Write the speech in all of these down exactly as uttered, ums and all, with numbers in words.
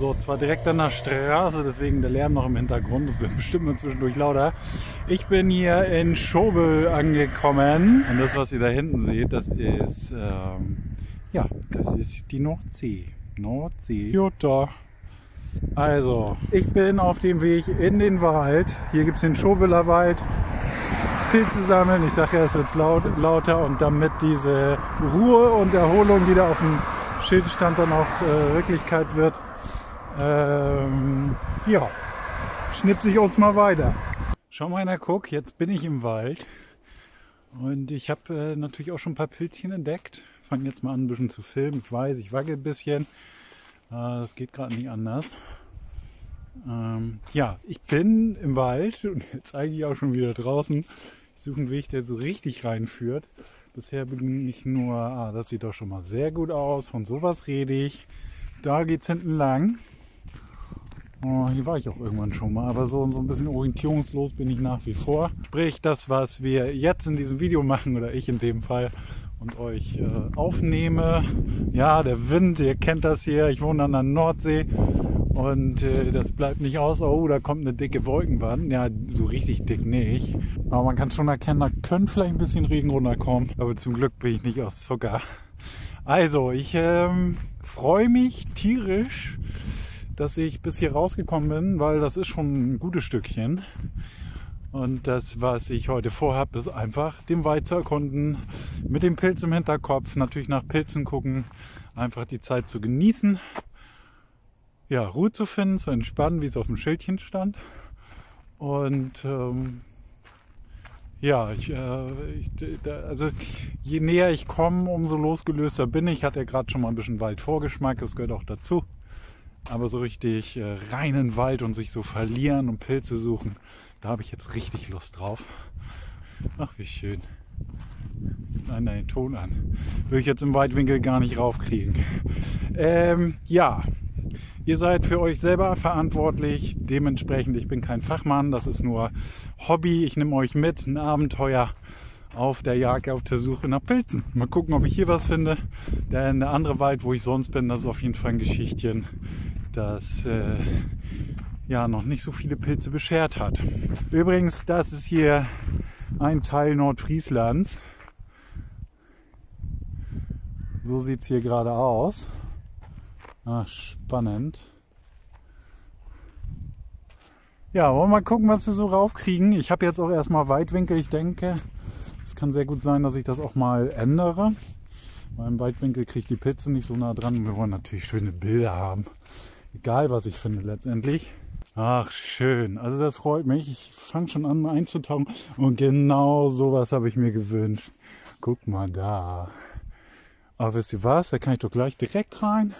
So, zwar direkt an der Straße, deswegen der Lärm noch im Hintergrund. Das wird bestimmt mal zwischendurch lauter. Ich bin hier in Schobel angekommen. Und das, was ihr da hinten seht, das ist, ähm, ja, das ist die Nordsee. Nordsee. Jutta. Also, ich bin auf dem Weg in den Wald. Hier gibt es den Schobüller Wald. Pilze sammeln. Ich sage ja, es wird laut, lauter. Und damit diese Ruhe und Erholung, die da auf dem Schild stand, dann auch äh, Wirklichkeit wird, ähm, ja, schnipse ich uns mal weiter. Schau mal, einer, guck, jetzt bin ich im Wald. Und ich habe äh, natürlich auch schon ein paar Pilzchen entdeckt. Fange jetzt mal an, ein bisschen zu filmen. Ich weiß, ich wackel ein bisschen. Das geht gerade nicht anders. Ähm, ja, ich bin im Wald und jetzt eigentlich auch schon wieder draußen. Ich suche einen Weg, der so richtig reinführt. Bisher bin ich nur, ah, das sieht doch schon mal sehr gut aus. Von sowas rede ich. Da geht's hinten lang. Oh, hier war ich auch irgendwann schon mal, aber so, so ein bisschen orientierungslos bin ich nach wie vor. Sprich, das, was wir jetzt in diesem Video machen, oder ich in dem Fall, und euch äh, aufnehme. Ja, der Wind, ihr kennt das hier, ich wohne an der Nordsee und äh, das bleibt nicht aus. Oh, da kommt eine dicke Wolkenwand. Ja, so richtig dick nicht. Aber man kann schon erkennen, da könnte vielleicht ein bisschen Regen runterkommen. Aber zum Glück bin ich nicht aus Zucker. Also, ich ähm, freue mich tierisch, dass ich bis hier rausgekommen bin, weil das ist schon ein gutes Stückchen. Und das, was ich heute vorhabe, ist einfach den Wald zu erkunden, mit dem Pilz im Hinterkopf, natürlich nach Pilzen gucken, einfach die Zeit zu genießen, ja, Ruhe zu finden, zu entspannen, wie es auf dem Schildchen stand. Und ähm, ja, ich, äh, ich, also je näher ich komme, umso losgelöster bin ich. Ich hatte ja gerade schon mal ein bisschen Waldvorgeschmack, das gehört auch dazu. Aber so richtig äh, reinen Wald und sich so verlieren und Pilze suchen, da habe ich jetzt richtig Lust drauf. Ach, wie schön. Nein, nein, den Ton an. Würde ich jetzt im Weitwinkel gar nicht raufkriegen. Ähm, ja, ihr seid für euch selber verantwortlich. Dementsprechend, ich bin kein Fachmann, das ist nur Hobby. Ich nehme euch mit, ein Abenteuer auf der Jagd, auf der Suche nach Pilzen. Mal gucken, ob ich hier was finde. Denn der andere Wald, wo ich sonst bin, das ist auf jeden Fall ein Geschichtchen, das äh, ja noch nicht so viele Pilze beschert hat. Übrigens, das ist hier ein Teil Nordfrieslands. So sieht es hier gerade aus. Ach, spannend. Ja, wollen wir mal gucken, was wir so raufkriegen. Ich habe jetzt auch erstmal Weitwinkel, ich denke. Es kann sehr gut sein, dass ich das auch mal ändere. Beim Weitwinkel kriege ich die Pilze nicht so nah dran. Wir wollen natürlich schöne Bilder haben. Egal, was ich finde letztendlich. Ach, schön. Also das freut mich. Ich fange schon an einzutauchen. Und genau sowas habe ich mir gewünscht. Guck mal da. Aber wisst ihr was? Da kann ich doch gleich direkt rein.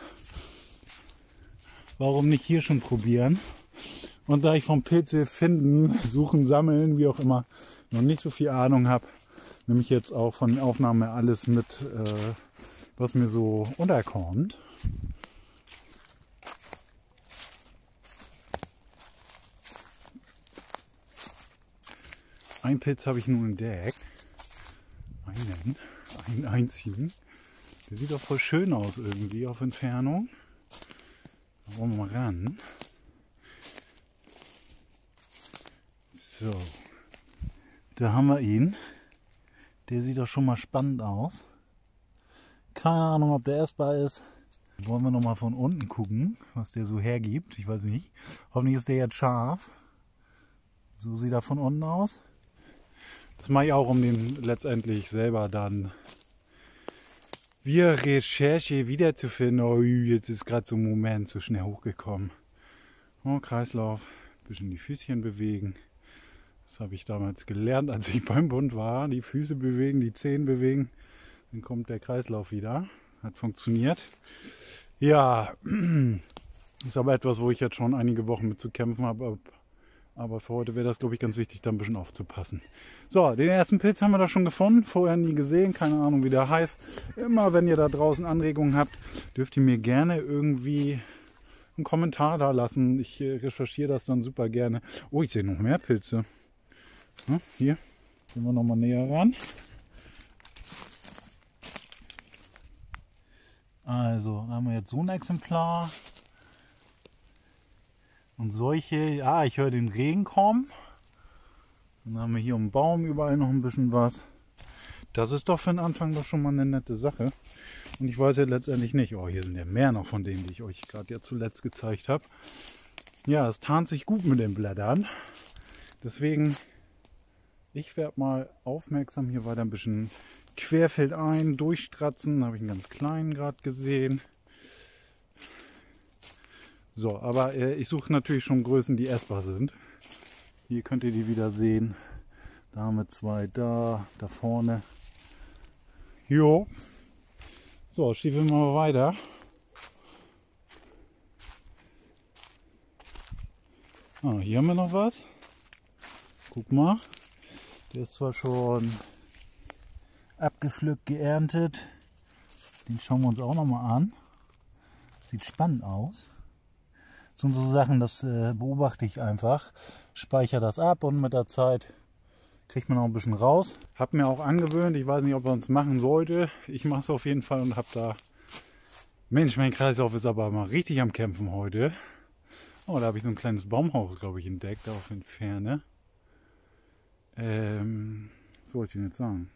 Warum nicht hier schon probieren? Und da ich vom Pilze finden, suchen, sammeln, wie auch immer, noch nicht so viel Ahnung habe, nehme ich jetzt auch von der Aufnahme alles mit, äh, was mir so unterkommt. Ein Pilz habe ich nun entdeckt. Einen, einen einzigen. Der sieht doch voll schön aus irgendwie auf Entfernung. Da wollen wir mal ran. So, da haben wir ihn. Der sieht doch schon mal spannend aus. Keine Ahnung, ob der essbar ist. Wollen wir nochmal von unten gucken, was der so hergibt. Ich weiß nicht. Hoffentlich ist der jetzt scharf. So sieht er von unten aus. Das mache ich auch, um den letztendlich selber dann via Recherche wiederzufinden. Oh, jetzt ist gerade so ein Moment so schnell hochgekommen. Oh, Kreislauf. Ein bisschen die Füßchen bewegen. Das habe ich damals gelernt, als ich beim Bund war. Die Füße bewegen, die Zehen bewegen. Dann kommt der Kreislauf wieder. Hat funktioniert. Ja, ist aber etwas, wo ich jetzt schon einige Wochen mit zu kämpfen habe. Aber für heute wäre das, glaube ich, ganz wichtig, da ein bisschen aufzupassen. So, den ersten Pilz haben wir da schon gefunden. Vorher nie gesehen. Keine Ahnung, wie der heißt. Immer, wenn ihr da draußen Anregungen habt, dürft ihr mir gerne irgendwie einen Kommentar da lassen. Ich recherchiere das dann super gerne. Oh, ich sehe noch mehr Pilze. Hier gehen wir nochmal näher ran. Also, da haben wir jetzt so ein Exemplar. Und solche, ah, ich höre den Regen kommen. Dann haben wir hier um den Baum überall noch ein bisschen was. Das ist doch für den Anfang doch schon mal eine nette Sache. Und ich weiß ja letztendlich nicht, oh, hier sind ja mehr noch von denen, die ich euch gerade ja zuletzt gezeigt habe. Ja, es tarnt sich gut mit den Blättern. Deswegen, ich werde mal aufmerksam hier weiter ein bisschen querfeld ein, durchstratzen. Da habe ich einen ganz kleinen gerade gesehen. So, aber äh, ich suche natürlich schon Größen, die essbar sind. Hier könnt ihr die wieder sehen. Da haben wir zwei, da, da vorne. Jo. So, schiefen wir mal weiter. Ah, hier haben wir noch was. Guck mal. Der ist zwar schon abgepflückt, geerntet. Den schauen wir uns auch nochmal an. Sieht spannend aus. Das sind so Sachen, das äh, beobachte ich einfach. Speichere das ab und mit der Zeit kriegt man auch ein bisschen raus. Hab mir auch angewöhnt, ich weiß nicht, ob man es machen sollte. Ich mache es auf jeden Fall und habe da... Mensch, mein Kreislauf ist aber mal richtig am Kämpfen heute. Oh, da habe ich so ein kleines Baumhaus, glaube ich, entdeckt, da auf in Ferne. Ähm, was wollte ich denn jetzt sagen?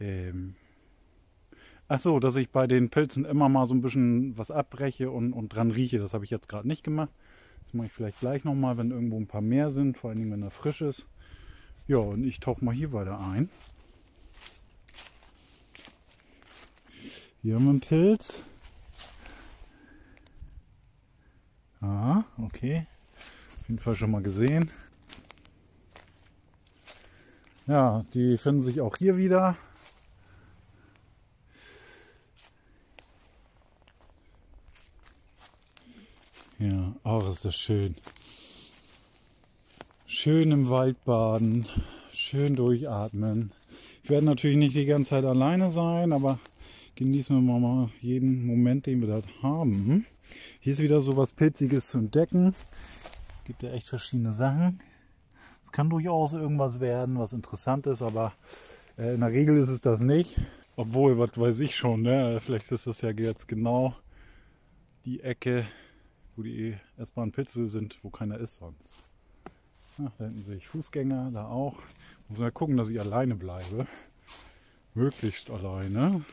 Ähm, ach so, dass ich bei den Pilzen immer mal so ein bisschen was abbreche und, und dran rieche. Das habe ich jetzt gerade nicht gemacht. Das mache ich vielleicht gleich nochmal, wenn irgendwo ein paar mehr sind, vor allen Dingen, wenn er frisch ist. Ja, und ich tauche mal hier weiter ein. Hier haben wir einen Pilz. Ah, okay. Auf jeden Fall schon mal gesehen. Ja, die finden sich auch hier wieder. Ja, auch ist das schön. Schön im Wald baden, schön durchatmen. Ich werde natürlich nicht die ganze Zeit alleine sein, aber genießen wir mal jeden Moment, den wir da haben. Hier ist wieder so was Pilziges zu entdecken. Es gibt ja echt verschiedene Sachen. Es kann durchaus irgendwas werden, was interessant ist, aber in der Regel ist es das nicht. Obwohl, was weiß ich schon, ne? Vielleicht ist das ja jetzt genau die Ecke, wo die essbaren Pilze sind, wo keiner ist sonst. Ach, da hinten sehe ich Fußgänger, da auch. Muss mal gucken, dass ich alleine bleibe. Möglichst alleine.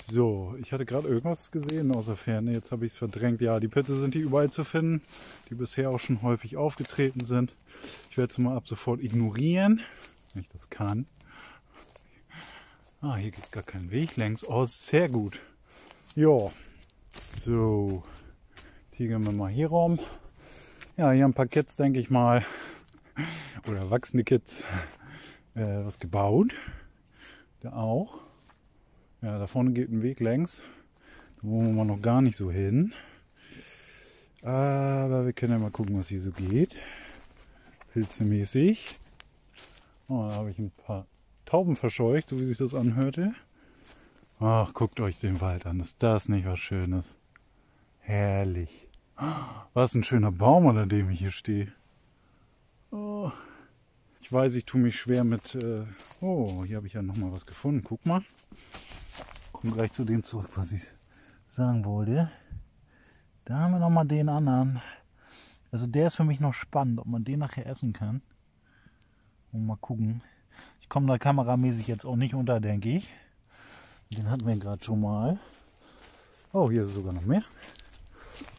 So, ich hatte gerade irgendwas gesehen aus der Ferne. Jetzt habe ich es verdrängt. Ja, die Pilze sind hier überall zu finden, die bisher auch schon häufig aufgetreten sind. Ich werde es mal ab sofort ignorieren, wenn ich das kann. Ah, hier geht gar kein Weg längs. Oh, sehr gut. Jo. So, jetzt gehen wir mal hier rum. Ja, hier haben ein paar Kids, denke ich mal, oder erwachsene Kids, äh, was gebaut. Da auch. Ja, da vorne geht ein Weg längs. Da wollen wir mal noch gar nicht so hin. Aber wir können ja mal gucken, was hier so geht. Pilzemäßig. Oh, da habe ich ein paar Tauben verscheucht, so wie sich das anhörte. Ach, guckt euch den Wald an. Ist das nicht was Schönes? Herrlich. Was ein schöner Baum, an dem ich hier stehe. Oh, ich weiß, ich tue mich schwer mit... Äh, oh, hier habe ich ja nochmal was gefunden. Guck mal. Komm gleich zu dem zurück, was ich sagen wollte. Da haben wir nochmal den anderen. Also der ist für mich noch spannend, ob man den nachher essen kann. Und mal gucken. Ich komme da kameramäßig jetzt auch nicht unter, denke ich. Den hatten wir gerade schon mal. Oh, hier ist sogar noch mehr.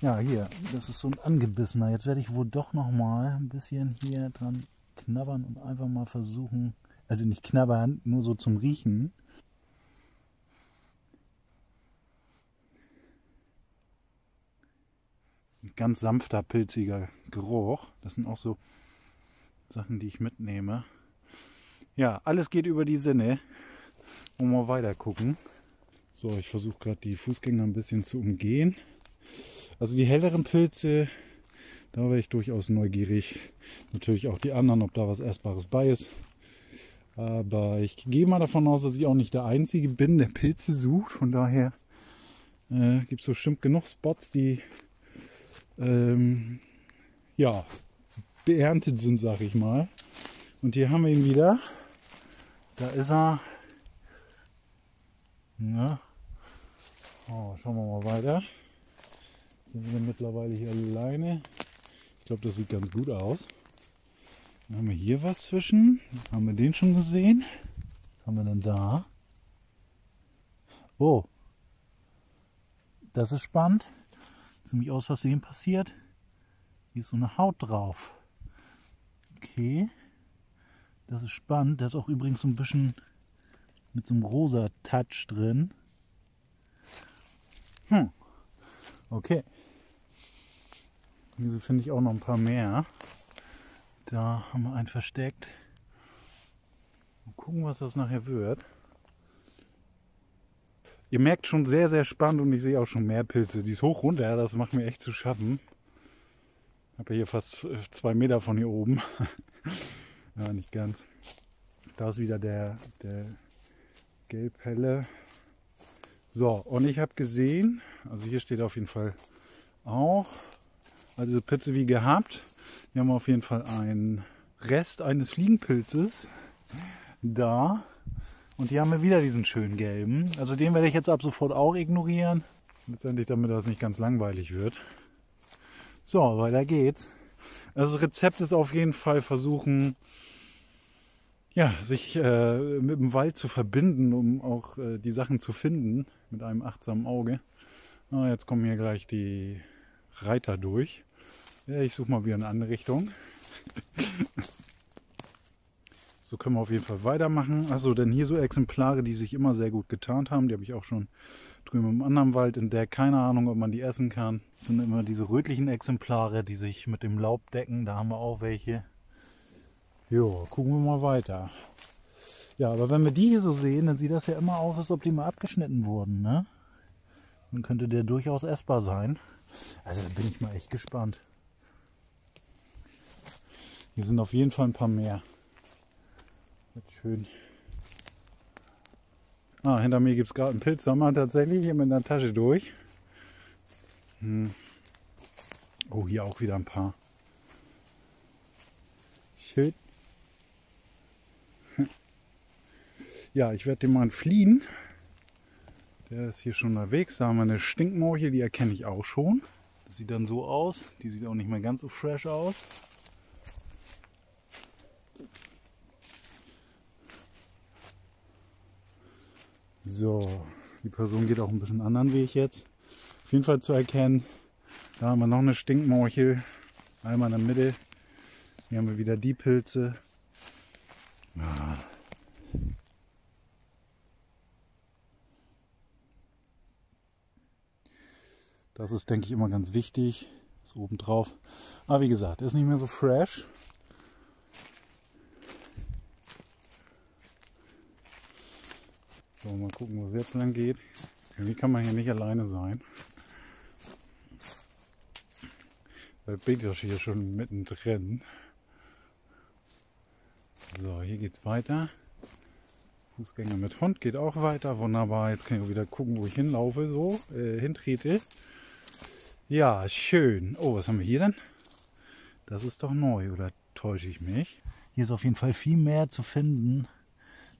Ja, hier, das ist so ein angebissener. Jetzt werde ich wohl doch noch mal ein bisschen hier dran knabbern und einfach mal versuchen, also nicht knabbern, nur so zum Riechen. Ein ganz sanfter, pilziger Geruch. Das sind auch so Sachen, die ich mitnehme. Ja, alles geht über die Sinne. Und mal weiter gucken. So, ich versuche gerade die Fußgänger ein bisschen zu umgehen. Also die helleren Pilze, da wäre ich durchaus neugierig. Natürlich auch die anderen, ob da was Essbares bei ist. Aber ich gehe mal davon aus, dass ich auch nicht der Einzige bin, der Pilze sucht. Von daher äh, gibt es bestimmt genug Spots, die ähm, ja, beerntet sind, sag ich mal. Und hier haben wir ihn wieder. Da ist er. Ja. Oh, schauen wir mal weiter. sind wir mittlerweile hier alleine. Ich glaube, das sieht ganz gut aus. Dann haben wir hier was zwischen. Haben wir den schon gesehen? Was haben wir denn da? Oh, das ist spannend. Ziemlich aus Versehen passiert. Hier ist so eine Haut drauf. Okay, das ist spannend. Da ist auch übrigens so ein bisschen mit so einem rosa Touch drin. Hm. Okay. Hier finde ich auch noch ein paar mehr. Da haben wir einen versteckt. Mal gucken, was das nachher wird. Ihr merkt schon, sehr, sehr spannend, und ich sehe auch schon mehr Pilze. Die ist hoch runter, das macht mir echt zu schaffen. Ich habe ja hier fast zwei Meter von hier oben. Ja, nicht ganz. Da ist wieder der, der gelb-helle. So, und ich habe gesehen, also hier steht auf jeden Fall auch, also Pilze wie gehabt. Hier haben wir auf jeden Fall einen Rest eines Fliegenpilzes. Da. Und hier haben wir wieder diesen schönen gelben. Also den werde ich jetzt ab sofort auch ignorieren. Letztendlich, damit das nicht ganz langweilig wird. So, weiter geht's. Also das Rezept ist auf jeden Fall versuchen, ja, sich äh, mit dem Wald zu verbinden, um auch äh, die Sachen zu finden mit einem achtsamen Auge. Na, jetzt kommen hier gleich die Reiter durch. Ja, ich suche mal wieder eine andere Richtung. So können wir auf jeden Fall weitermachen. Achso, denn hier so Exemplare, die sich immer sehr gut getarnt haben. Die habe ich auch schon drüben im anderen Wald entdeckt. Keine Ahnung, ob man die essen kann. Das sind immer diese rötlichen Exemplare, die sich mit dem Laub decken. Da haben wir auch welche. Jo, gucken wir mal weiter. Ja, aber wenn wir die hier so sehen, dann sieht das ja immer aus, als ob die mal abgeschnitten wurden, ne? Dann könnte der durchaus essbar sein. Also da bin ich mal echt gespannt. Hier sind auf jeden Fall ein paar mehr. Schön. Ah, hinter mir gibt es gerade einen Pilz. Haben wir tatsächlich hier mit einer Tasche durch. Hm. Oh, hier auch wieder ein paar. Schön. Ja, ich werde dem mal entfliehen. Der ist hier schon unterwegs. Da haben wir eine Stinkmorchel, die erkenne ich auch schon. Das sieht dann so aus. Die sieht auch nicht mehr ganz so fresh aus. So, die Person geht auch ein bisschen anderen Weg jetzt. Auf jeden Fall zu erkennen, da haben wir noch eine Stinkmorchel, einmal in der Mitte. Hier haben wir wieder die Pilze. Ah. Das ist, denke ich, immer ganz wichtig. Ist oben drauf. Aber wie gesagt, ist nicht mehr so fresh. So, mal gucken, wo es jetzt lang geht. Irgendwie kann man hier nicht alleine sein. Da bin ich hier schon mittendrin. So, hier geht's weiter. Fußgänger mit Hund geht auch weiter. Wunderbar, jetzt kann ich wieder gucken, wo ich hinlaufe, so, äh, hintrete. Ja, schön. Oh, was haben wir hier denn? Das ist doch neu, oder täusche ich mich? Hier ist auf jeden Fall viel mehr zu finden.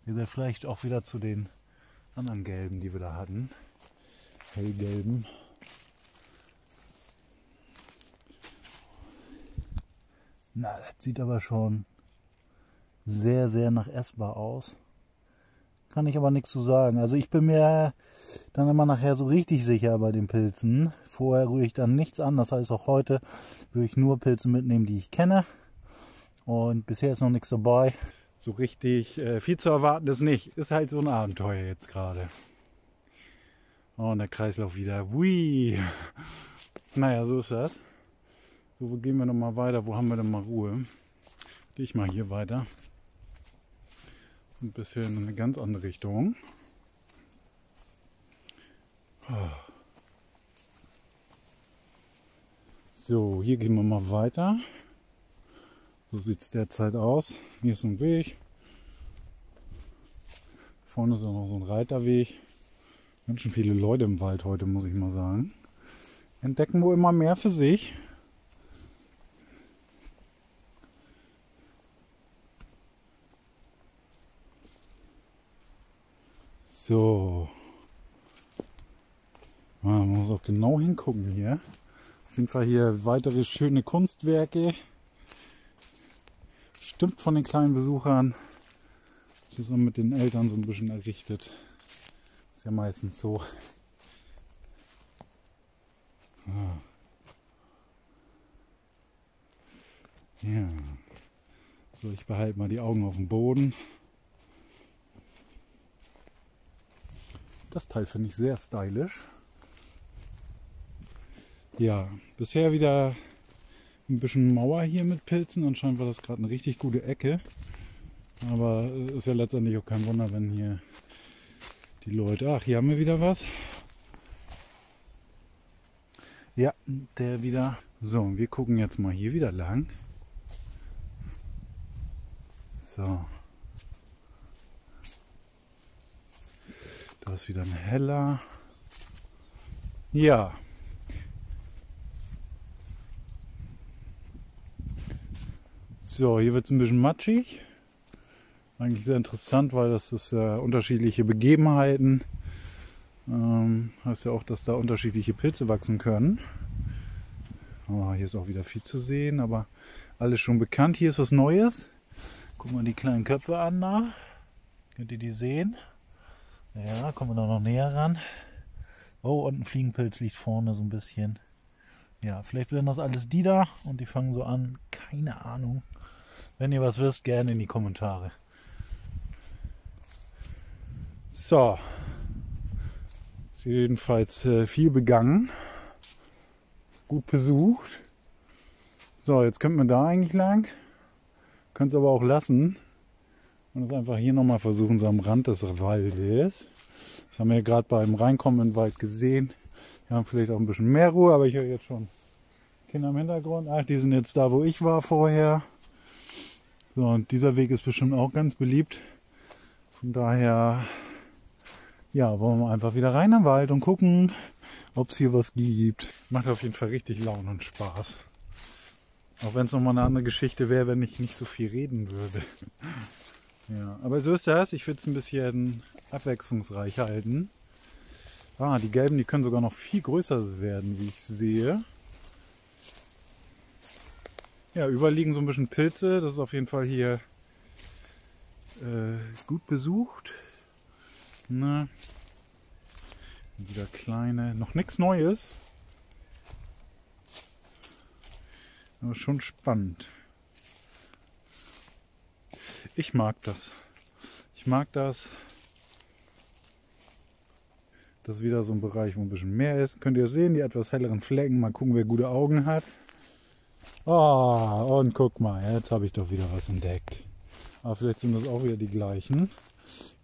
Wir werden vielleicht auch wieder zu den anderen gelben, die wir da hatten, hellgelben. Na, das sieht aber schon sehr, sehr nach essbar aus. Kann ich aber nichts zu sagen. Also ich bin mir dann immer nachher so richtig sicher bei den Pilzen. Vorher rühre ich dann nichts an. Das heißt, auch heute würde ich nur Pilze mitnehmen, die ich kenne. Und bisher ist noch nichts dabei. So richtig äh, viel zu erwarten ist nicht. Ist halt so ein Abenteuer jetzt gerade. Oh, und der Kreislauf wieder. Hui. Naja, so ist das. So, wo gehen wir nochmal weiter? Wo haben wir denn mal Ruhe? Gehe ich mal hier weiter. Ein bisschen in eine ganz andere Richtung. So, hier gehen wir mal weiter. So sieht es derzeit aus. Hier ist so ein Weg. Vorne ist auch noch so ein Reiterweg. Ganz schön viele Leute im Wald heute, muss ich mal sagen. Entdecken wohl immer mehr für sich. So. Man muss auch genau hingucken hier. Auf jeden Fall hier weitere schöne Kunstwerke. Stimmt von den kleinen Besuchern. Zusammen mit den Eltern so ein bisschen errichtet. Ist ja meistens so. Ja. So, ich behalte mal die Augen auf dem Boden. Das Teil finde ich sehr stylisch. Ja, bisher wieder ein bisschen Mauer hier mit Pilzen. Anscheinend war das gerade eine richtig gute Ecke. Aber ist ja letztendlich auch kein Wunder, wenn hier die Leute... Ach, hier haben wir wieder was. Ja, der wieder. So, und wir gucken jetzt mal hier wieder lang. So. Da ist wieder ein heller. Ja. So, hier wird es ein bisschen matschig. Eigentlich sehr interessant, weil das ist ja unterschiedliche Begebenheiten. Ähm, heißt ja auch, dass da unterschiedliche Pilze wachsen können. Oh, hier ist auch wieder viel zu sehen, aber alles schon bekannt. Hier ist was Neues. Guck mal die kleinen Köpfe an, da. Könnt ihr die sehen? Ja, kommen wir da noch näher ran. Oh, und ein Fliegenpilz liegt vorne so ein bisschen. Ja, vielleicht werden das alles die da und die fangen so an. Keine Ahnung. Wenn ihr was wisst, gerne in die Kommentare. So, ist jedenfalls äh, viel begangen, gut besucht. So, jetzt könnten wir da eigentlich lang, können es aber auch lassen und es einfach hier nochmal versuchen, so am Rand des Waldes. Das haben wir gerade beim Reinkommen in den Wald gesehen. Wir haben vielleicht auch ein bisschen mehr Ruhe, aber ich höre jetzt schon Kinder im Hintergrund. Ach, die sind jetzt da, wo ich war vorher. So, und dieser Weg ist bestimmt auch ganz beliebt. Von daher... Ja, wollen wir einfach wieder rein im Wald und gucken, ob es hier was gibt. Macht auf jeden Fall richtig Laune und Spaß. Auch wenn es nochmal eine andere Geschichte wäre, wenn ich nicht so viel reden würde. Ja, aber so ist das. Ich will es ein bisschen abwechslungsreich halten. Ah, die gelben, die können sogar noch viel größer werden, wie ich sehe. Ja, überliegen so ein bisschen Pilze. Das ist auf jeden Fall hier äh, gut besucht. Na, wieder kleine, noch nichts Neues, aber schon spannend. Ich mag das. Ich mag das. Das ist wieder so ein Bereich, wo ein bisschen mehr ist. Könnt ihr sehen, die etwas helleren Flecken. Mal gucken, wer gute Augen hat. Oh, und guck mal, jetzt habe ich doch wieder was entdeckt. Aber vielleicht sind das auch wieder die gleichen.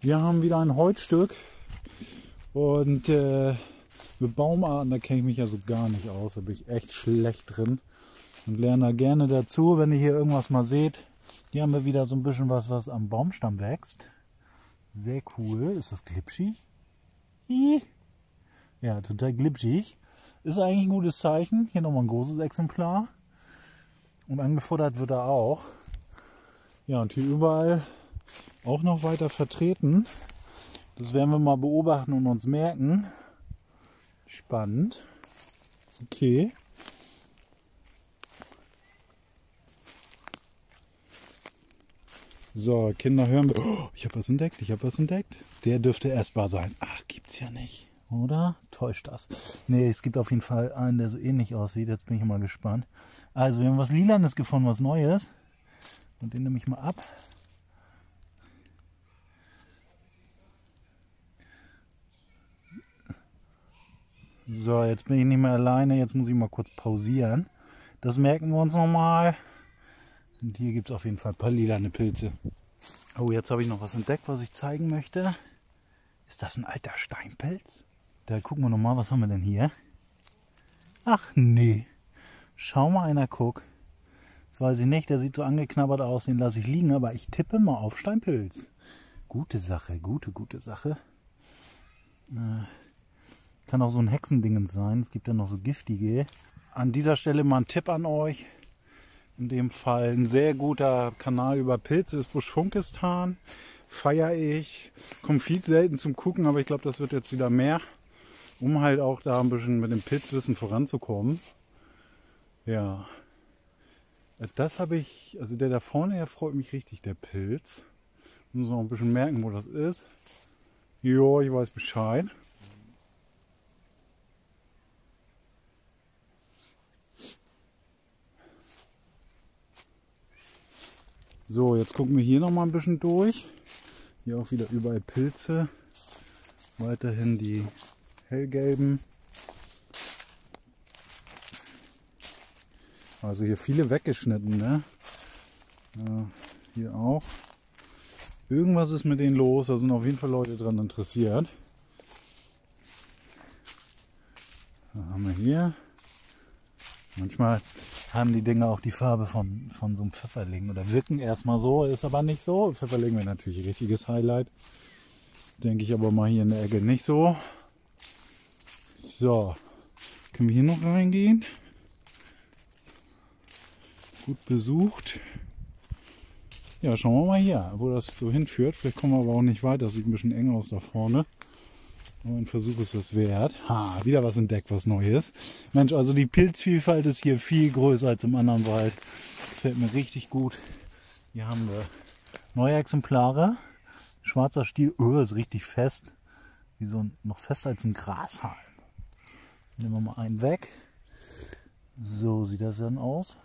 Wir haben wieder ein Holzstück und äh, mit Baumarten, da kenne ich mich ja so gar nicht aus, da bin ich echt schlecht drin und lerne da gerne dazu, wenn ihr hier irgendwas mal seht. Hier haben wir wieder so ein bisschen was, was am Baumstamm wächst. Sehr cool. Ist das glitschig? Ih. Ja, total glitschig. Ist eigentlich ein gutes Zeichen. Hier nochmal ein großes Exemplar und angefuttert wird er auch. Ja, und hier überall... auch noch weiter vertreten. Das werden wir mal beobachten und uns merken. Spannend. Okay. So, Kinder hören... Oh, ich habe was entdeckt, ich habe was entdeckt. Der dürfte essbar sein. Ach, gibt's ja nicht. Oder? Täuscht das. Nee, es gibt auf jeden Fall einen, der so ähnlich aussieht. Jetzt bin ich mal gespannt. Also, wir haben was Lilanes gefunden, was Neues. Und den nehme ich mal ab. So, jetzt bin ich nicht mehr alleine, jetzt muss ich mal kurz pausieren. Das merken wir uns nochmal. Und hier gibt es auf jeden Fall ein paar lilane Pilze. Oh, jetzt habe ich noch was entdeckt, was ich zeigen möchte. Ist das ein alter Steinpilz? Da gucken wir nochmal, was haben wir denn hier? Ach nee, schau mal einer, guck. Das weiß ich nicht, der sieht so angeknabbert aus, den lasse ich liegen, aber ich tippe mal auf Steinpilz. Gute Sache, gute, gute Sache. Äh... Kann auch so ein Hexendingens sein. Es gibt ja noch so giftige. An dieser Stelle mal ein Tipp an euch. In dem Fall ein sehr guter Kanal über Pilze ist Buschfunkistan. Feiere ich. Kommt viel selten zum Gucken, aber ich glaube, das wird jetzt wieder mehr. Um halt auch da ein bisschen mit dem Pilzwissen voranzukommen. Ja. Also das habe ich, also der da vorne, der freut mich richtig, der Pilz. Muss noch ein bisschen merken, wo das ist. Jo, ich weiß Bescheid. So, jetzt gucken wir hier noch mal ein bisschen durch. Hier auch wieder überall Pilze. Weiterhin die hellgelben. Also hier viele weggeschnitten, ne? Ja, hier auch. Irgendwas ist mit denen los, da sind auf jeden Fall Leute dran interessiert. Dann haben wir hier. Manchmal haben die Dinger auch die Farbe von, von so einem Pfefferling oder wirken erstmal so, ist aber nicht so. Pfefferling wäre natürlich ein richtiges Highlight. Denke ich aber mal hier in der Ecke nicht so. So, können wir hier noch reingehen? Gut besucht. Ja, schauen wir mal hier, wo das so hinführt. Vielleicht kommen wir aber auch nicht weit, das sieht ein bisschen eng aus da vorne. Und ein Versuch ist das wert. Ha, wieder was entdeckt, was Neues. Mensch, also die Pilzvielfalt ist hier viel größer als im anderen Wald. Gefällt mir richtig gut. Hier haben wir neue Exemplare. Schwarzer Stiel, oh, ist richtig fest. Wie so ein, noch fester als ein Grashalm. Nehmen wir mal einen weg. So sieht das dann aus.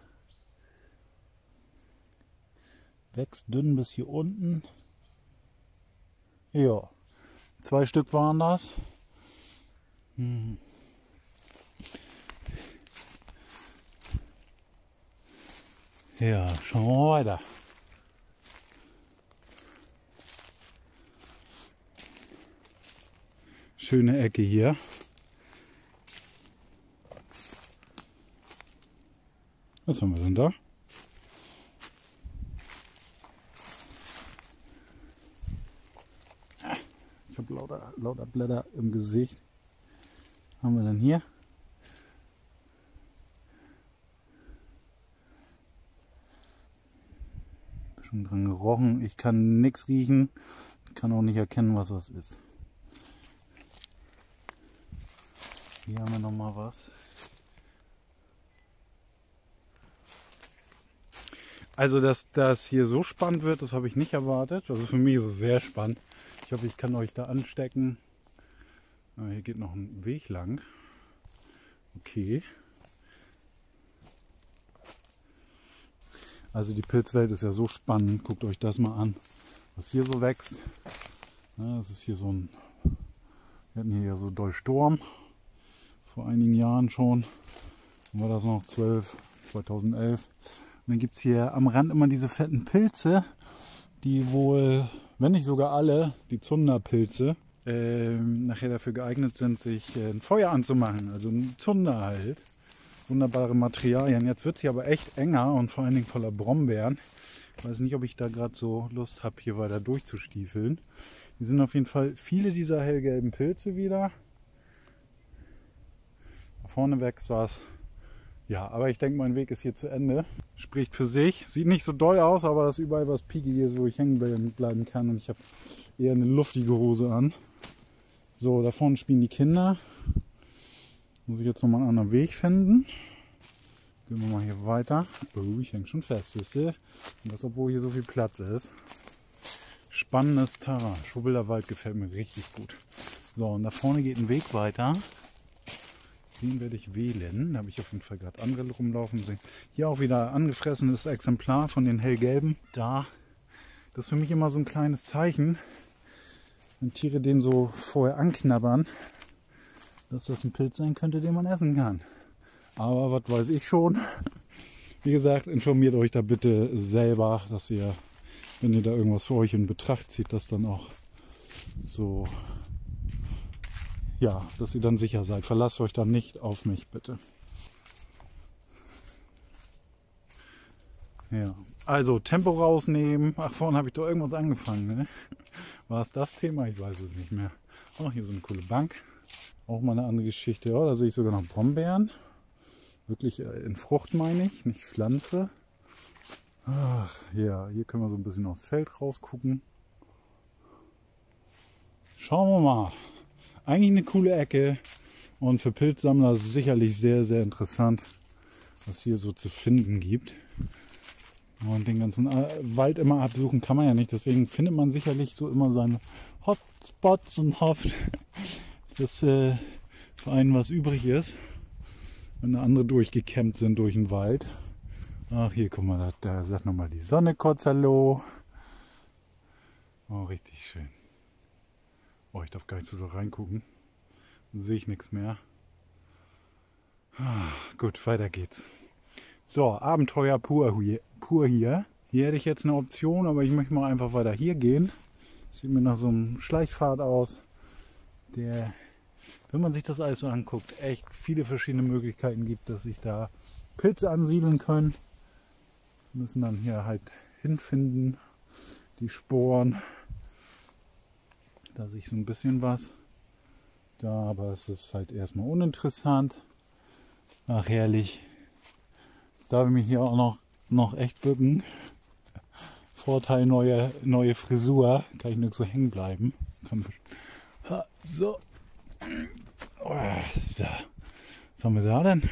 Wächst dünn bis hier unten. Ja. Zwei Stück waren das. Hm. Ja, schauen wir mal weiter. Schöne Ecke hier. Was haben wir denn da? Lauter, lauter Blätter im Gesicht. Haben wir dann hier? Schon dran gerochen. Ich kann nichts riechen. Kann auch nicht erkennen, was das ist. Hier haben wir noch mal was. Also, dass das hier so spannend wird, das habe ich nicht erwartet. Also für mich ist es sehr spannend. Ich hoffe, ich kann euch da anstecken. Ah, hier geht noch ein Weg lang. Okay. Also die Pilzwelt ist ja so spannend. Guckt euch das mal an, was hier so wächst. Ja, das ist hier so ein... Wir hatten hier ja so doll Sturm. Vor einigen Jahren schon. Dann war das noch zwölf, zweitausendelf. Und dann gibt es hier am Rand immer diese fetten Pilze, die wohl... wenn nicht sogar alle, die Zunderpilze, äh, nachher dafür geeignet sind, sich äh, ein Feuer anzumachen. Also ein Zunder halt. Wunderbare Materialien. Jetzt wird es hier aber echt enger und vor allen Dingen voller Brombeeren. Ich weiß nicht, ob ich da gerade so Lust habe, hier weiter durchzustiefeln. Hier sind auf jeden Fall viele dieser hellgelben Pilze wieder. Da vorne wächst was. Ja, aber ich denke, mein Weg ist hier zu Ende. Spricht für sich. Sieht nicht so doll aus, aber das ist überall was Piekiges, wo ich hängen bleiben kann. Und ich habe eher eine luftige Hose an. So, da vorne spielen die Kinder. Muss ich jetzt nochmal einen anderen Weg finden. Gehen wir mal hier weiter. Oh, ich hänge schon fest, siehst du? Und das, obwohl hier so viel Platz ist. Spannendes Terrain. Schobüller Wald gefällt mir richtig gut. So, und da vorne geht ein Weg weiter. Den werde ich wählen. Da habe ich auf jeden Fall gerade andere rumlaufen sehen. Hier auch wieder angefressenes Exemplar von den hellgelben. Da, das ist für mich immer so ein kleines Zeichen, wenn Tiere den so vorher anknabbern, dass das ein Pilz sein könnte, den man essen kann. Aber was weiß ich schon. Wie gesagt, informiert euch da bitte selber, dass ihr, wenn ihr da irgendwas für euch in Betracht zieht, das dann auch so... ja, dass ihr dann sicher seid. Verlasst euch dann nicht auf mich, bitte. Ja, also Tempo rausnehmen. Ach, vorhin habe ich doch irgendwas angefangen, ne? War es das Thema? Ich weiß es nicht mehr. Oh, hier so eine coole Bank. Auch mal eine andere Geschichte. Oh, da sehe ich sogar noch Brombeeren. Wirklich in Frucht, meine ich, nicht Pflanze. Ach, ja, hier können wir so ein bisschen aufs Feld rausgucken. Schauen wir mal. Eigentlich eine coole Ecke und für Pilzsammler sicherlich sehr, sehr interessant. was hier so zu finden gibt. Und den ganzen Wald immer absuchen kann man ja nicht. Deswegen findet man sicherlich so immer seine Hotspots und hofft, dass äh, für einen was übrig ist. Wenn andere durchgekämmt sind durch den Wald. Ach, hier, guck mal, da, da sagt nochmal die Sonne kurz Hallo. Oh, richtig schön. Oh, ich darf gar nicht so reingucken. Dann sehe ich nichts mehr. Ah, gut, weiter geht's. So, Abenteuer pur hier. Pur hier. Hier hätte ich jetzt eine Option, aber ich möchte mal einfach weiter hier gehen. Das sieht mir nach so einem Schleichpfad aus, der, wenn man sich das alles so anguckt, echt viele verschiedene Möglichkeiten gibt, dass sich da Pilze ansiedeln können. Wir müssen dann hier halt hinfinden, die Sporen. Da sehe ich so ein bisschen was. Da, aber es ist halt erstmal uninteressant. Ach, herrlich. Jetzt darf ich mich hier auch noch noch echt bücken. Vorteil neue, neue Frisur. Kann ich nicht so hängen bleiben. Kann ha, so. Oh, so. Was haben wir da denn?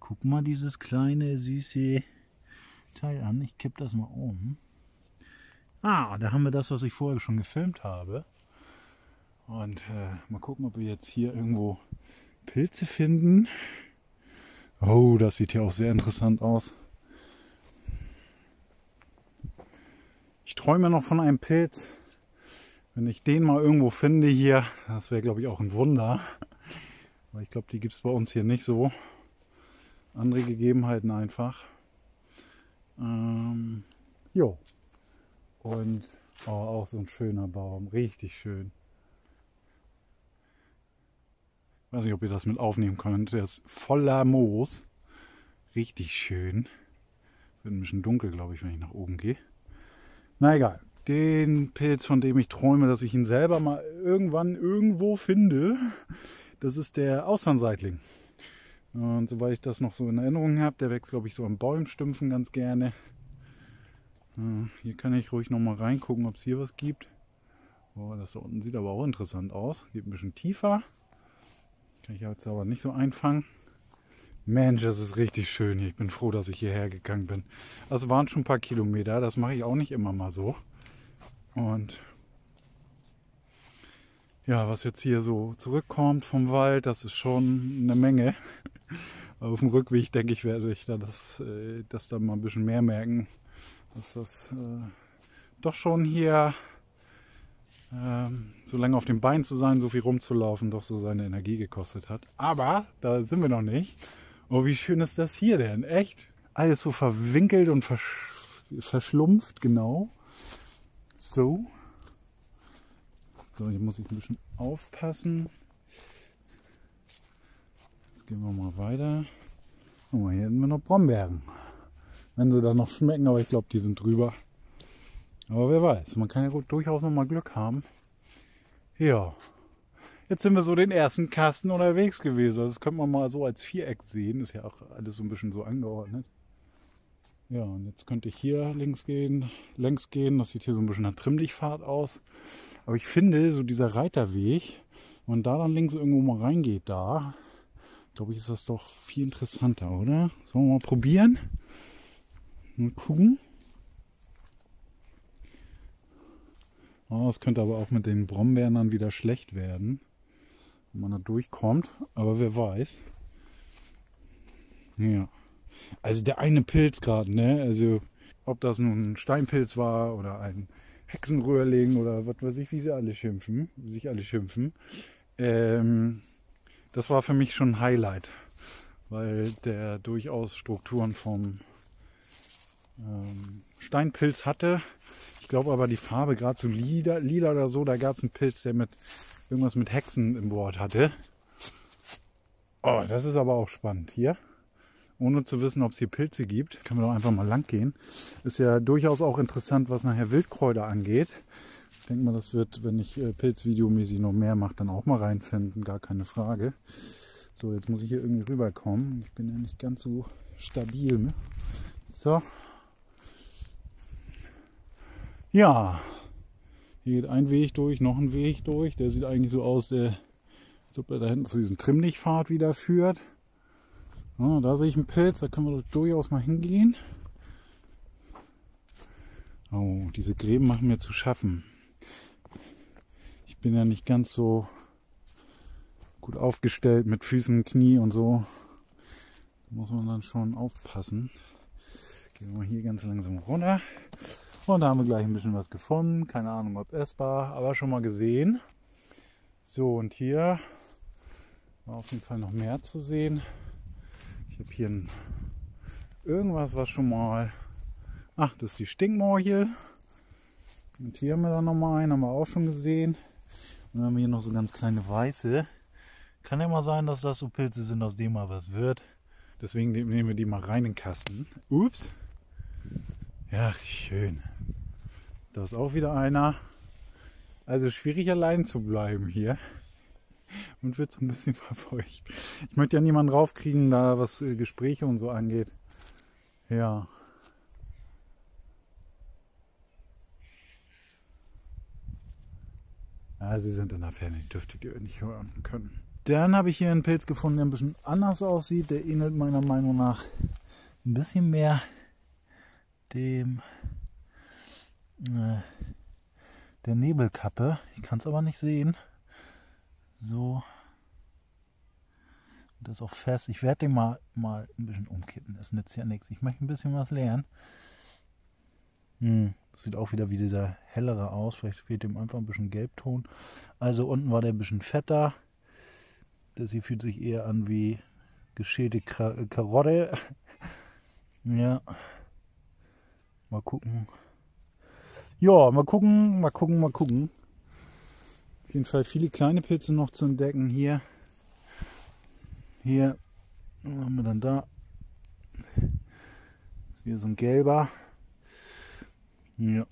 Guck mal dieses kleine, süße Teil an. Ich kipp das mal um. Ah, da haben wir das, was ich vorher schon gefilmt habe. Und äh, mal gucken, ob wir jetzt hier irgendwo Pilze finden. Oh, das sieht ja auch sehr interessant aus. Ich träume noch von einem Pilz. Wenn ich den mal irgendwo finde hier, das wäre, glaube ich, auch ein Wunder. Aber ich glaube, die gibt es bei uns hier nicht so. Andere Gegebenheiten einfach. Ähm, jo. Und oh, auch so ein schöner Baum. Richtig schön. Ich weiß nicht, ob ihr das mit aufnehmen könnt. Der ist voller Moos. Richtig schön. Wird ein bisschen dunkel, glaube ich, wenn ich nach oben gehe. Na egal, den Pilz, von dem ich träume, dass ich ihn selber mal irgendwann irgendwo finde, das ist der Austernseitling. Und soweit ich das noch so in Erinnerung habe, der wächst, glaube ich, so an Baumstümpfen ganz gerne. Hier kann ich ruhig nochmal reingucken, ob es hier was gibt. Oh, das da unten sieht aber auch interessant aus. Geht ein bisschen tiefer. Kann ich jetzt aber nicht so einfangen. Mensch, das ist richtig schön hier. Ich bin froh, dass ich hierher gegangen bin. Also waren schon ein paar Kilometer. Das mache ich auch nicht immer mal so. Und ja, was jetzt hier so zurückkommt vom Wald, das ist schon eine Menge. Auf dem Rückweg, denke ich, werde ich da das, das dann mal ein bisschen mehr merken. Dass das äh, doch schon hier, äh, so lange auf dem Bein zu sein, so viel rumzulaufen, doch so seine Energie gekostet hat. Aber da sind wir noch nicht. Oh, wie schön ist das hier denn? Echt? Alles so verwinkelt und versch verschlumpft, genau. So. So, hier muss ich ein bisschen aufpassen. Jetzt gehen wir mal weiter. Guck mal, hier hätten wir noch Brombeeren. Wenn sie dann noch schmecken, aber ich glaube, die sind drüber. Aber wer weiß, man kann ja durchaus noch mal Glück haben. Ja. Jetzt sind wir so den ersten Kasten unterwegs gewesen. Das könnte man mal so als Viereck sehen. Ist ja auch alles so ein bisschen so angeordnet. Ja, und jetzt könnte ich hier links gehen, längs gehen. Das sieht hier so ein bisschen nach Trimmlichtfahrt aus. Aber ich finde, so dieser Reiterweg, wenn man da dann links irgendwo mal reingeht, da, glaube ich, ist das doch viel interessanter, oder? Sollen wir mal probieren? Mal gucken. Oh, es könnte aber auch mit den Brombeeren dann wieder schlecht werden. Wenn man da durchkommt, aber wer weiß. Ja, also der eine Pilz gerade, ne? Also ob das nun ein Steinpilz war oder ein Hexenröhrling oder was weiß ich, wie sie alle schimpfen, sich alle schimpfen. Ähm, das war für mich schon ein Highlight, weil der durchaus Strukturen vom ähm, Steinpilz hatte. Ich glaube aber die Farbe gerade so lila, lila oder so, da gab es einen Pilz, der mit irgendwas mit Hexen im Wort hatte. Oh, das ist aber auch spannend hier. Ohne zu wissen, ob es hier Pilze gibt, können wir doch einfach mal lang gehen. Ist ja durchaus auch interessant, was nachher Wildkräuter angeht. Ich denke mal, das wird, wenn ich Pilzvideomäßig noch mehr mache, dann auch mal reinfinden, gar keine Frage. So, jetzt muss ich hier irgendwie rüberkommen. Ich bin ja nicht ganz so stabil. Ne? So. Ja. Hier geht ein Weg durch, noch ein Weg durch. Der sieht eigentlich so aus, der, als ob er da hinten zu diesem Trimmlichtpfad wieder führt. Ja, da sehe ich einen Pilz, da können wir durchaus mal hingehen. Oh, diese Gräben machen mir zu schaffen. Ich bin ja nicht ganz so gut aufgestellt mit Füßen, Knie und so. Da muss man dann schon aufpassen. Gehen wir hier ganz langsam runter. Und da haben wir gleich ein bisschen was gefunden. Keine Ahnung, ob essbar, aber schon mal gesehen. So, und hier war auf jeden Fall noch mehr zu sehen. Ich habe hier ein, irgendwas, was schon mal... Ach, das ist die Stinkmorchel. Und hier haben wir dann nochmal einen, haben wir auch schon gesehen. Und dann haben wir hier noch so ganz kleine weiße. Kann ja mal sein, dass das so Pilze sind, aus denen mal was wird. Deswegen nehmen wir die mal rein in den Kasten. Ups. Ja, schön. Da ist auch wieder einer. Also schwierig allein zu bleiben hier. Und wird so ein bisschen verfeucht. Ich möchte ja niemanden raufkriegen, da was Gespräche und so angeht. Ja. Ja, sie sind in der Ferne, die dürftet ihr nicht hören können. Dann habe ich hier einen Pilz gefunden, der ein bisschen anders aussieht. Der ähnelt meiner Meinung nach ein bisschen mehr dem äh, der Nebelkappe. Ich kann es aber nicht sehen. So. Und das ist auch fest. Ich werde den mal, mal ein bisschen umkippen. Das nützt ja nichts. Ich möchte ein bisschen was lernen. Hm. Das sieht auch wieder wie dieser hellere aus. Vielleicht fehlt dem einfach ein bisschen Gelbton. Also unten war der ein bisschen fetter. Das hier fühlt sich eher an wie geschälte Karotte. Ja. Mal gucken. Ja, mal gucken, mal gucken, mal gucken. Auf jeden Fall viele kleine Pilze noch zu entdecken hier. Hier haben wir dann da. Das ist wieder so ein gelber. Ja.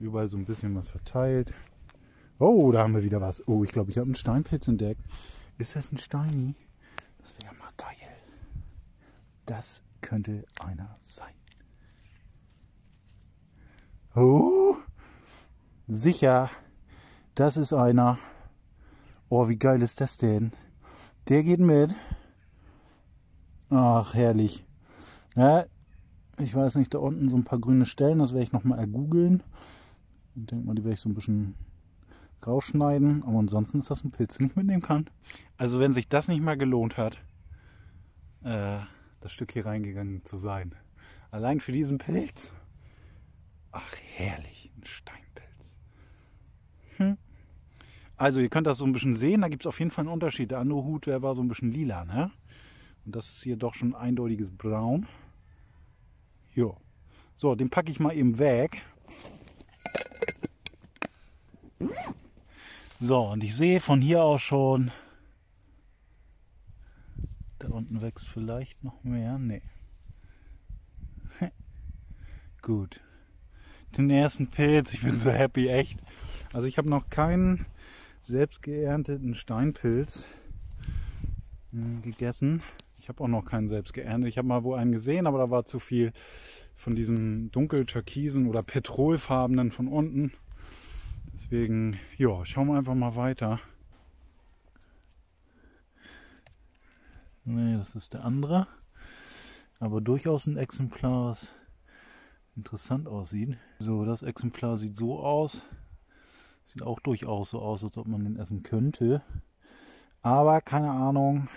Überall so ein bisschen was verteilt. Oh, da haben wir wieder was. Oh, ich glaube, ich habe einen Steinpilz entdeckt. Ist das ein Steini? Das wäre mal geil. Das könnte einer sein. Oh, sicher. Das ist einer. Oh, wie geil ist das denn? Der geht mit. Ach, herrlich. Ja, ich weiß nicht, da unten so ein paar grüne Stellen. Das werde ich nochmal ergoogeln. Ich denke mal, die werde ich so ein bisschen... rausschneiden, aber ansonsten ist das ein Pilz, den ich mitnehmen kann. Also wenn sich das nicht mal gelohnt hat, äh, das Stück hier reingegangen zu sein. Allein für diesen Pilz. Ach herrlich, ein Steinpilz. Hm. Also ihr könnt das so ein bisschen sehen, da gibt es auf jeden Fall einen Unterschied. Der andere Hut, der war so ein bisschen lila, ne? Und das ist hier doch schon ein eindeutiges Braun. Jo. So, den packe ich mal eben weg. So, und ich sehe von hier aus schon, da unten wächst vielleicht noch mehr, ne. Gut, den ersten Pilz, ich bin so happy, echt. Also ich habe noch keinen selbst geernteten Steinpilz gegessen. Ich habe auch noch keinen selbst geerntet. Ich habe mal wo einen gesehen, aber da war zu viel von diesem dunkel-türkisen oder petrolfarbenen von unten. Deswegen, ja, schauen wir einfach mal weiter. Ne, das ist der andere. Aber durchaus ein Exemplar, was interessant aussieht. So, das Exemplar sieht so aus. Sieht auch durchaus so aus, als ob man den essen könnte. Aber keine Ahnung.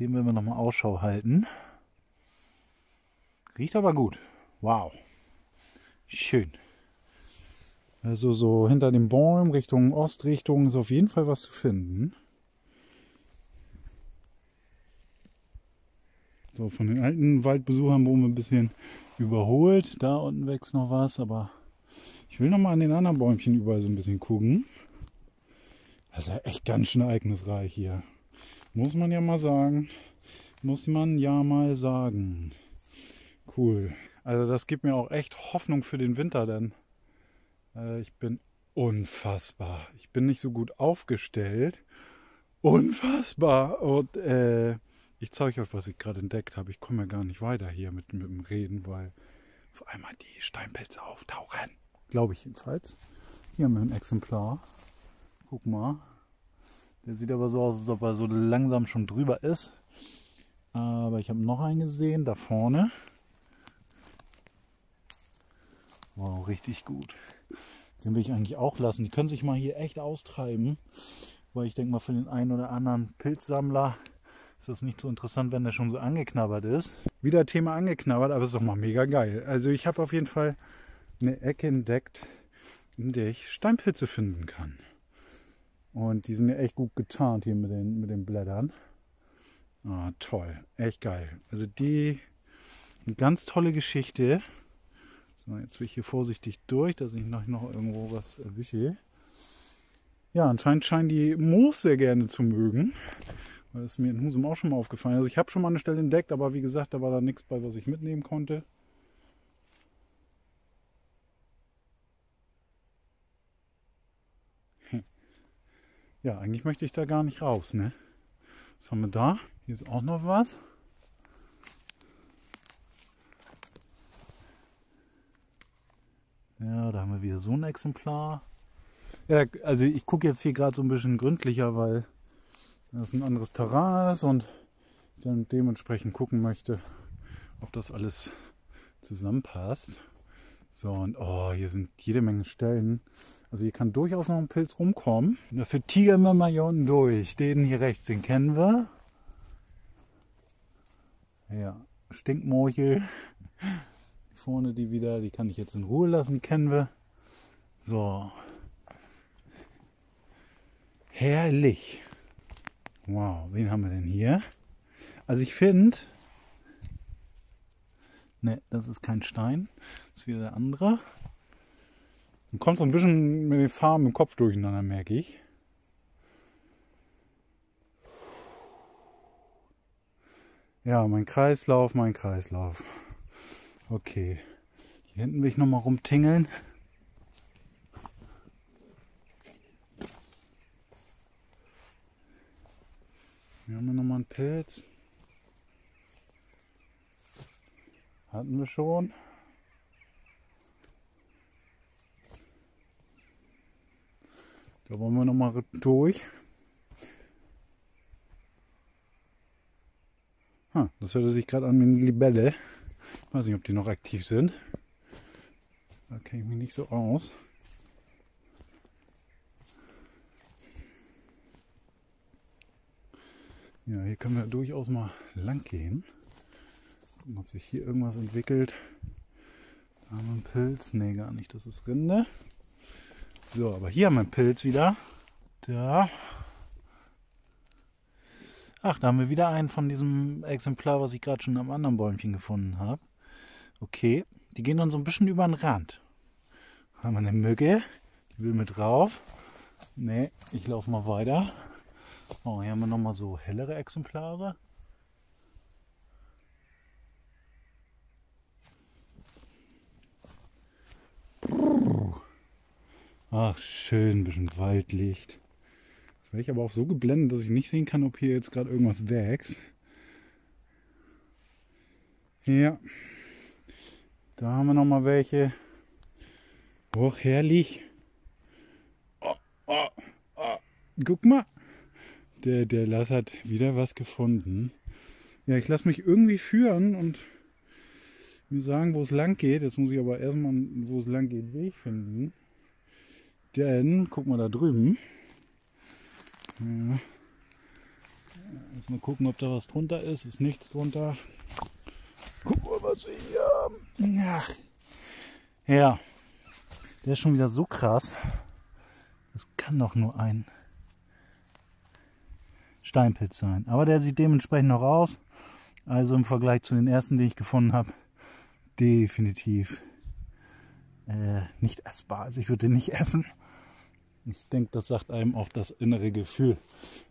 Dem werden wir nochmal Ausschau halten. Riecht aber gut. Wow. Schön. Also so hinter den Bäumen, Richtung Ostrichtung, ist auf jeden Fall was zu finden. So, von den alten Waldbesuchern wurden wir ein bisschen überholt. Da unten wächst noch was, aber ich will noch mal an den anderen Bäumchen überall so ein bisschen gucken. Das ist ja echt ganz schön ereignisreich hier. Muss man ja mal sagen. Muss man ja mal sagen. Cool. Also das gibt mir auch echt Hoffnung für den Winter dann. Ich bin unfassbar. Ich bin nicht so gut aufgestellt. Unfassbar. Und äh, ich zeige euch, was ich gerade entdeckt habe. Ich komme ja gar nicht weiter hier mit, mit dem Reden, weil auf einmal die Steinpilze auftauchen. Glaube ich jedenfalls. Hier haben wir ein Exemplar. Guck mal. Der sieht aber so aus, als ob er so langsam schon drüber ist. Aber ich habe noch einen gesehen, da vorne. Wow, richtig gut. Den will ich eigentlich auch lassen. Die können sich mal hier echt austreiben. Weil ich denke mal, für den einen oder anderen Pilzsammler ist das nicht so interessant, wenn der schon so angeknabbert ist. Wieder Thema angeknabbert, aber ist doch mal mega geil. Also ich habe auf jeden Fall eine Ecke entdeckt, in der ich Steinpilze finden kann. Und die sind mir echt gut getarnt hier mit den, mit den Blättern. Ah, toll. Echt geil. Also die, eine ganz tolle Geschichte. So, jetzt will ich hier vorsichtig durch, dass ich noch, noch irgendwo was erwische. Ja, anscheinend scheinen die Moos sehr gerne zu mögen. Weil das ist mir in Husum auch schon mal aufgefallen. Also ich habe schon mal eine Stelle entdeckt, aber wie gesagt, da war da nichts bei, was ich mitnehmen konnte. Ja, eigentlich möchte ich da gar nicht raus, ne? Was haben wir da? Hier ist auch noch was. Ja, da haben wir wieder so ein Exemplar. Ja, also ich gucke jetzt hier gerade so ein bisschen gründlicher, weil das ein anderes Terrain ist und ich dann dementsprechend gucken möchte, ob das alles zusammenpasst. So, und oh, hier sind jede Menge Stellen. Also hier kann durchaus noch ein Pilz rumkommen. Dafür tigern wir mal hier unten durch. Den hier rechts, den kennen wir. Ja, Stinkmorchel. Vorne die wieder, die kann ich jetzt in Ruhe lassen, kennen wir. So. Herrlich. Wow, wen haben wir denn hier? Also ich finde... Ne, das ist kein Stein. Das ist wieder der andere. Und kommt so ein bisschen mit den Farben im Kopf durcheinander, merke ich. Ja, mein Kreislauf, mein Kreislauf. Okay. Hier hinten will ich nochmal rumtingeln. Hier haben wir nochmal einen Pilz. Hatten wir schon. Da wollen wir nochmal durch. Ah, das hörte sich gerade an wie eine Libelle. Ich weiß nicht, ob die noch aktiv sind. Da kenne ich mich nicht so aus. Ja, hier können wir durchaus mal lang gehen. Gucken, ob sich hier irgendwas entwickelt. Da haben wir einen Pilz. Nee, gar nicht. Das ist Rinde. So, aber hier haben wir einen Pilz wieder. Da. Ach, da haben wir wieder einen von diesem Exemplar, was ich gerade schon am anderen Bäumchen gefunden habe. Okay, die gehen dann so ein bisschen über den Rand. Da haben wir eine Mücke, die will mit drauf. Ne, ich laufe mal weiter. Oh, hier haben wir nochmal so hellere Exemplare. Ach, schön, ein bisschen Waldlicht. Jetzt werde ich aber auch so geblendet, dass ich nicht sehen kann, ob hier jetzt gerade irgendwas wächst. Ja, da haben wir nochmal welche. Och, herrlich. Oh, oh, oh. Guck mal. Der, der Lars hat wieder was gefunden. Ja, ich lasse mich irgendwie führen und mir sagen, wo es lang geht. Jetzt muss ich aber erstmal, wo es lang geht, Weg finden. Denn, guck mal da drüben. Ja. Erstmal gucken, ob da was drunter ist. Ist nichts drunter. Guck mal, was wir hier haben. Ach. Ja, der ist schon wieder so krass. Das kann doch nur ein Steinpilz sein. Aber der sieht dementsprechend noch aus. Also im Vergleich zu den ersten, die ich gefunden habe, definitiv äh, nicht essbar. Also ich würde den nicht essen. Ich denke, das sagt einem auch das innere Gefühl.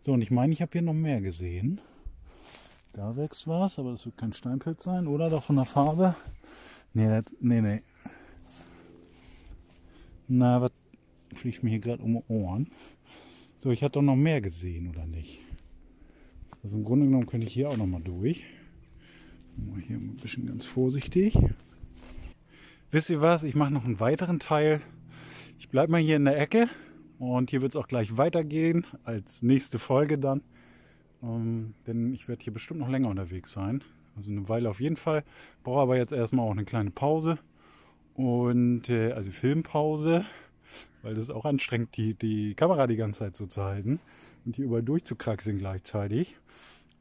So, und ich meine, ich habe hier noch mehr gesehen. Da wächst was, aber das wird kein Steinpilz sein, oder? Doch von der Farbe? Nee, das, nee, nee. Na, was fliegt mir hier gerade um die Ohren? So, ich hatte doch noch mehr gesehen, oder nicht? Also im Grunde genommen könnte ich hier auch noch mal durch. Mal hier ein bisschen ganz vorsichtig. Wisst ihr was? Ich mache noch einen weiteren Teil. Ich bleibe mal hier in der Ecke. Und hier wird es auch gleich weitergehen, als nächste Folge dann. Ähm, denn ich werde hier bestimmt noch länger unterwegs sein. Also eine Weile auf jeden Fall. Brauche aber jetzt erstmal auch eine kleine Pause. Und, äh, also Filmpause. Weil das ist auch anstrengend, die, die Kamera die ganze Zeit so zu halten. Und hier überall durchzukraxeln gleichzeitig.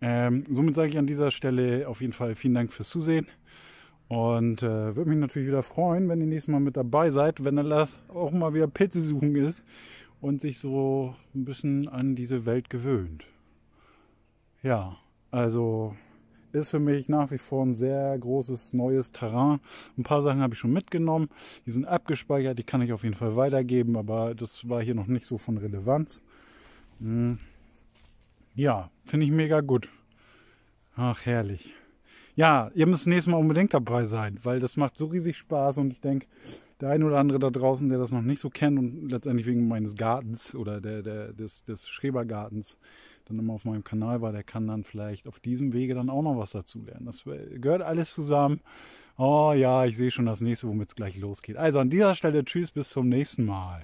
Ähm, somit sage ich an dieser Stelle auf jeden Fall vielen Dank fürs Zusehen. Und äh, würde mich natürlich wieder freuen, wenn ihr nächstes Mal mit dabei seid, wenn der Lars auch mal wieder Pilze suchen ist und sich so ein bisschen an diese Welt gewöhnt. Ja, also ist für mich nach wie vor ein sehr großes neues Terrain. Ein paar Sachen habe ich schon mitgenommen, die sind abgespeichert, die kann ich auf jeden Fall weitergeben, aber das war hier noch nicht so von Relevanz. Hm. Ja, finde ich mega gut. Ach, herrlich. Ja, ihr müsst nächstes Mal unbedingt dabei sein, weil das macht so riesig Spaß und ich denke, der ein oder andere da draußen, der das noch nicht so kennt und letztendlich wegen meines Gartens oder der, der, des, des Schrebergartens dann immer auf meinem Kanal war, der kann dann vielleicht auf diesem Wege dann auch noch was dazu lernen. Das gehört alles zusammen. Oh ja, ich sehe schon das nächste, womit es gleich losgeht. Also an dieser Stelle tschüss, bis zum nächsten Mal.